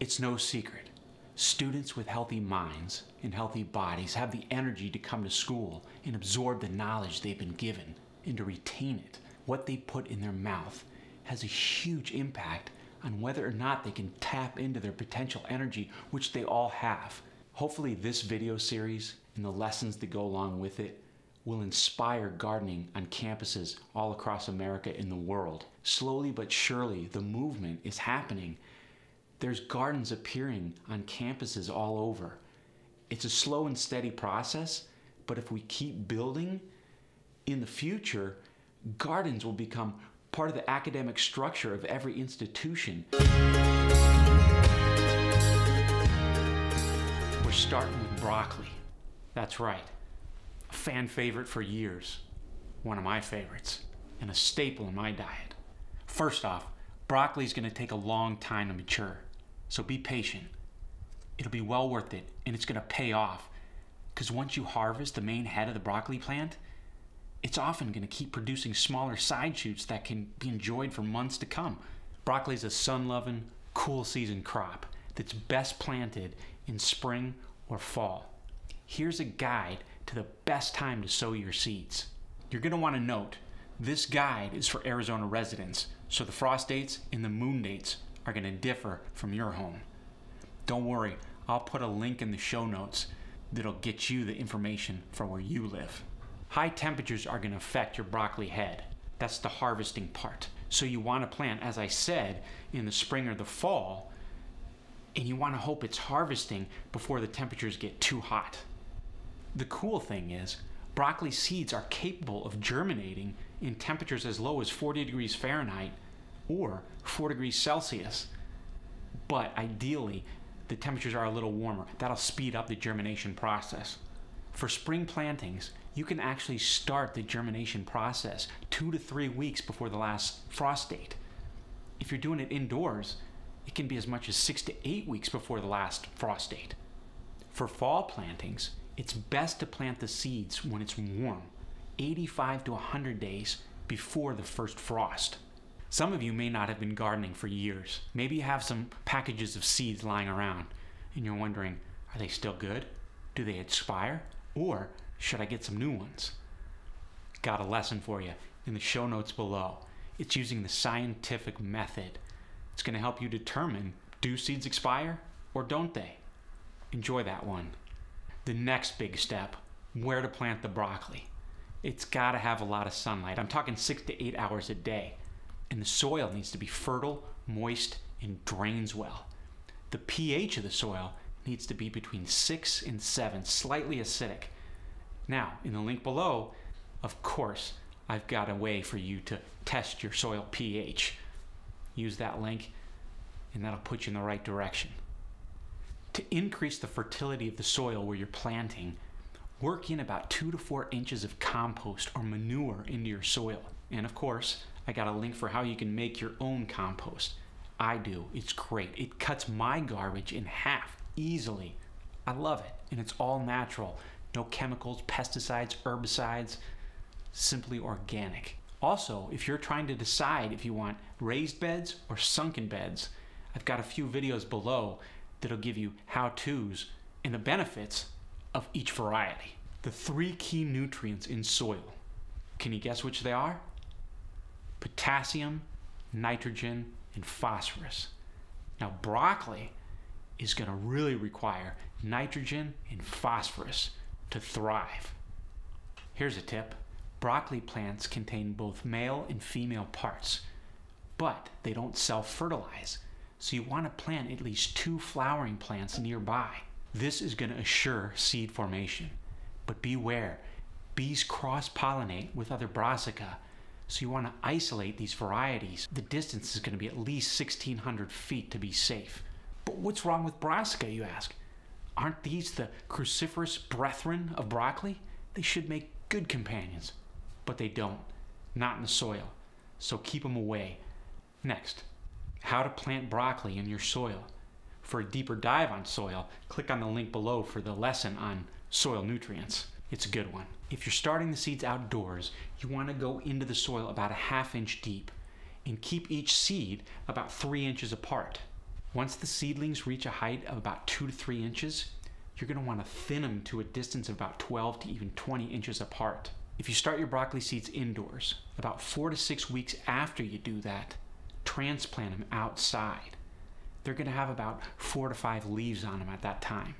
It's no secret. Students with healthy minds and healthy bodies have the energy to come to school and absorb the knowledge they've been given and to retain it. What they put in their mouth has a huge impact on whether or not they can tap into their potential energy, which they all have. Hopefully this video series and the lessons that go along with it will inspire gardening on campuses all across America and the world. Slowly but surely, the movement is happening. There's gardens appearing on campuses all over. It's a slow and steady process, but if we keep building, in the future, gardens will become part of the academic structure of every institution. We're starting with broccoli. That's right. A fan favorite for years, one of my favorites, and a staple in my diet. First off, broccoli is going to take a long time to mature, so be patient. It'll be well worth it, and it's going to pay off, because once you harvest the main head of the broccoli plant, it's often going to keep producing smaller side shoots that can be enjoyed for months to come. Broccoli is a sun-loving, cool season crop that's best planted in spring or fall. Here's a guide to the best time to sow your seeds. You're going to want to note this guide is for Arizona residents, so the frost dates and the moon dates are going to differ from your home. Don't worry, I'll put a link in the show notes that'll get you the information for where you live. High temperatures are going to affect your broccoli head. That's the harvesting part. So you want to plant, as I said, in the spring or the fall, and you want to hope it's harvesting before the temperatures get too hot. The cool thing is, broccoli seeds are capable of germinating in temperatures as low as 40 degrees Fahrenheit or 4 degrees Celsius. But ideally, the temperatures are a little warmer. That'll speed up the germination process. For spring plantings, you can actually start the germination process 2 to 3 weeks before the last frost date. If you're doing it indoors, it can be as much as 6 to 8 weeks before the last frost date. For fall plantings, it's best to plant the seeds when it's warm, 85 to 100 days before the first frost. Some of you may not have been gardening for years. Maybe you have some packages of seeds lying around and you're wondering, are they still good? Do they expire? Or should I get some new ones? Got a lesson for you in the show notes below. It's using the scientific method. It's going to help you determine, do seeds expire or don't they? Enjoy that one. The next big step, where to plant the broccoli. It's got to have a lot of sunlight. I'm talking 6 to 8 hours a day. And the soil needs to be fertile, moist, and drains well. The pH of the soil needs to be between 6 and 7, slightly acidic. Now, in the link below, of course, I've got a way for you to test your soil pH. Use that link, and that'll put you in the right direction. To increase the fertility of the soil where you're planting, work in about 2 to 4 inches of compost or manure into your soil. And of course, I got a link for how you can make your own compost. I do, it's great. It cuts my garbage in half easily. I love it, and it's all natural. No chemicals, pesticides, herbicides, simply organic. Also, if you're trying to decide if you want raised beds or sunken beds, I've got a few videos below that'll give you how-tos and the benefits of each variety. The 3 key nutrients in soil. Can you guess which they are? Potassium, nitrogen, and phosphorus. Now, broccoli is going to really require nitrogen and phosphorus to thrive. Here's a tip. Broccoli plants contain both male and female parts, but they don't self-fertilize. So you want to plant at least 2 flowering plants nearby. This is going to assure seed formation. But beware, bees cross-pollinate with other brassica, so you want to isolate these varieties. The distance is going to be at least 1,600 feet to be safe. But what's wrong with brassica, you ask? Aren't these the cruciferous brethren of broccoli? They should make good companions, but they don't. Not in the soil, so keep them away. Next, how to plant broccoli in your soil. For a deeper dive on soil, click on the link below for the lesson on soil nutrients. It's a good one. If you're starting the seeds outdoors, you want to go into the soil about a half inch deep and keep each seed about 3 inches apart. Once the seedlings reach a height of about 2 to 3 inches, you're going to want to thin them to a distance of about 12 to even 20 inches apart. If you start your broccoli seeds indoors, about 4 to 6 weeks after you do that, transplant them outside. They're going to have about 4 to 5 leaves on them at that time.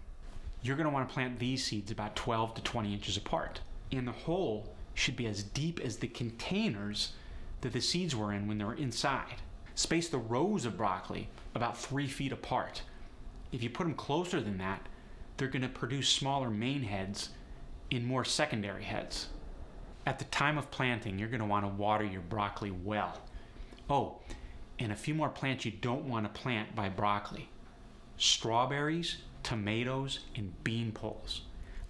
You're going to want to plant these seeds about 12 to 20 inches apart. And the hole should be as deep as the containers that the seeds were in when they were inside. Space the rows of broccoli about 3 feet apart. If you put them closer than that, they're going to produce smaller main heads and more secondary heads. At the time of planting, you're going to want to water your broccoli well. Oh, and a few more plants you don't want to plant by broccoli: strawberries, tomatoes, and bean poles.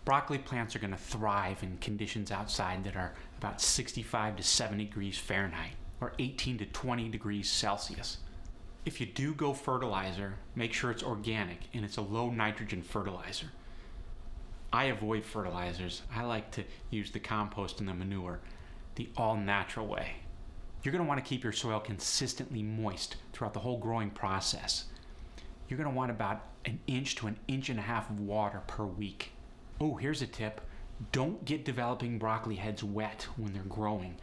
Broccoli plants are going to thrive in conditions outside that are about 65 to 70 degrees Fahrenheit or 18 to 20 degrees Celsius. If you do go fertilizer, make sure it's organic and it's a low nitrogen fertilizer. I avoid fertilizers. I like to use the compost and the manure the all-natural way. You're going to want to keep your soil consistently moist throughout the whole growing process. You're going to want about 1 inch to 1.5 inches of water per week. Oh, here's a tip. Don't get developing broccoli heads wet when they're growing.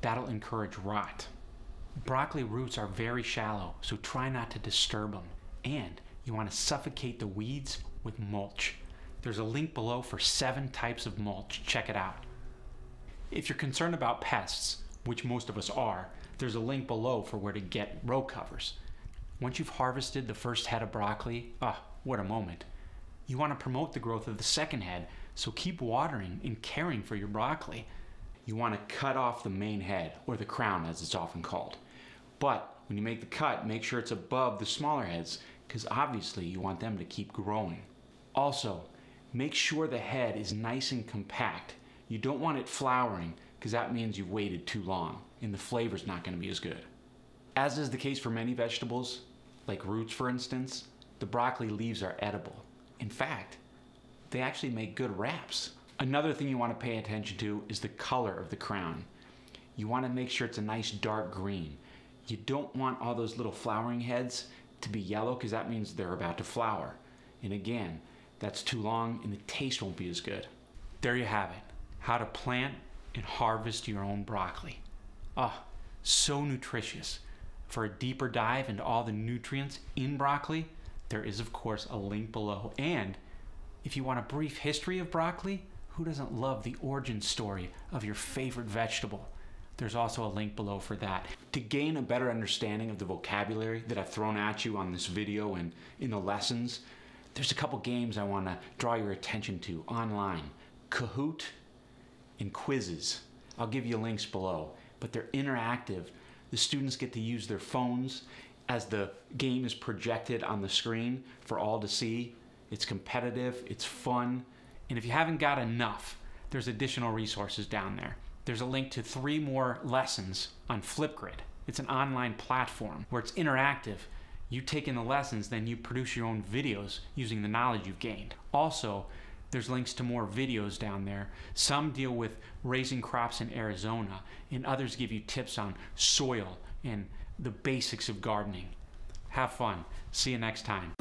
That'll encourage rot. Broccoli roots are very shallow, so try not to disturb them. And you want to suffocate the weeds with mulch. There's a link below for 7 types of mulch. Check it out. If you're concerned about pests, which most of us are, there's a link below for where to get row covers. Once you've harvested the first head of broccoli, what a moment. You want to promote the growth of the second head, so keep watering and caring for your broccoli. You want to cut off the main head, or the crown as it's often called. But when you make the cut, make sure it's above the smaller heads, because obviously you want them to keep growing. Also, make sure the head is nice and compact. You don't want it flowering, because that means you've waited too long and the flavor's not going to be as good. As is the case for many vegetables, like roots for instance, the broccoli leaves are edible. In fact, they actually make good wraps. Another thing you want to pay attention to is the color of the crown. You want to make sure it's a nice dark green. You don't want all those little flowering heads to be yellow, because that means they're about to flower. And again, that's too long and the taste won't be as good. There you have it. How to plant and harvest your own broccoli. So nutritious. For a deeper dive into all the nutrients in broccoli, there is of course a link below. And if you want a brief history of broccoli, who doesn't love the origin story of your favorite vegetable? There's also a link below for that. To gain a better understanding of the vocabulary that I've thrown at you on this video and in the lessons, there's a couple games I want to draw your attention to online. Kahoot and quizzes. I'll give you links below, but they're interactive. The students get to use their phones as the game is projected on the screen for all to see. It's competitive, it's fun, and if you haven't got enough, there's additional resources down there. There's a link to 3 more lessons on Flipgrid. It's an online platform where it's interactive. You take in the lessons, then you produce your own videos using the knowledge you've gained. Also, there's links to more videos down there. Some deal with raising crops in Arizona, and others give you tips on soil and the basics of gardening. Have fun. See you next time.